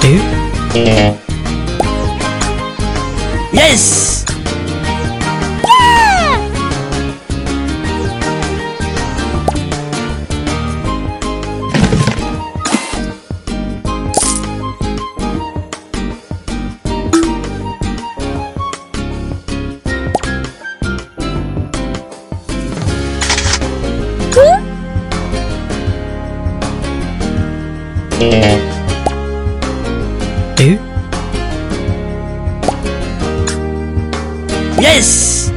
do? Yes! Yes!